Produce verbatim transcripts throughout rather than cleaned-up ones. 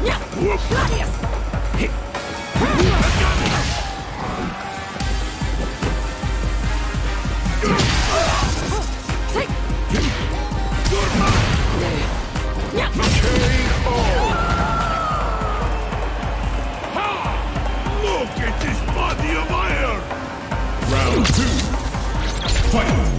Look at this body of iron! Round two, fight!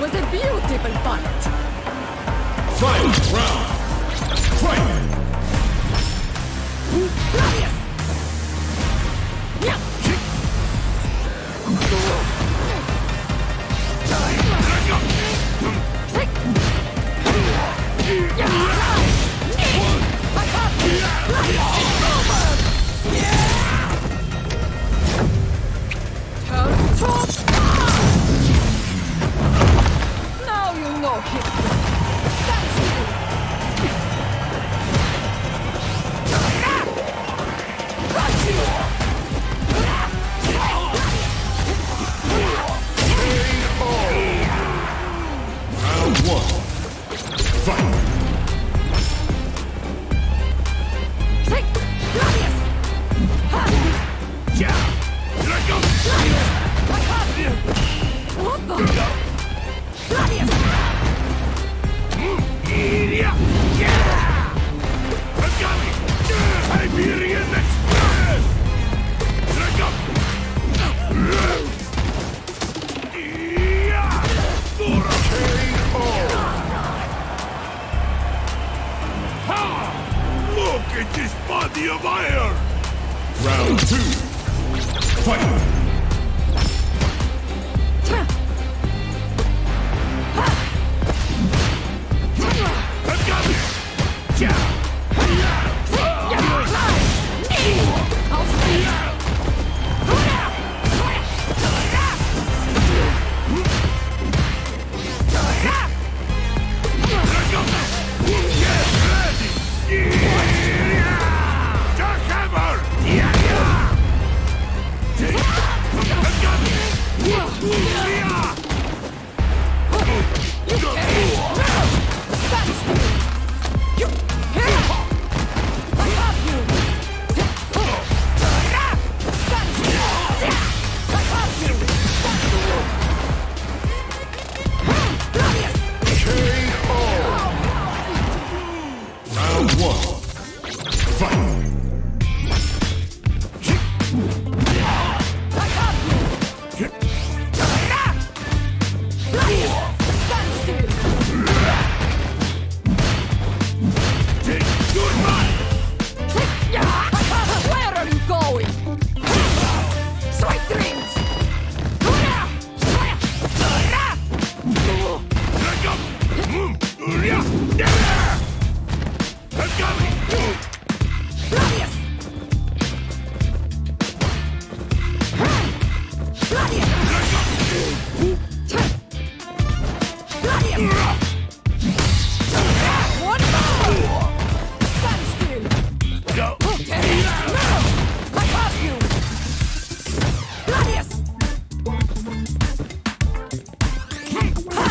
Was a beautiful fight. Fight round. Fight. Glorious. Yeah. Take. Come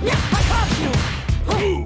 Get. Turn. Go. Go. Go. Go.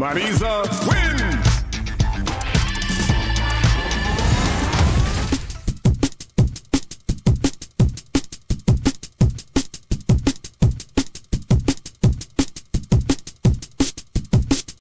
Marisa wins!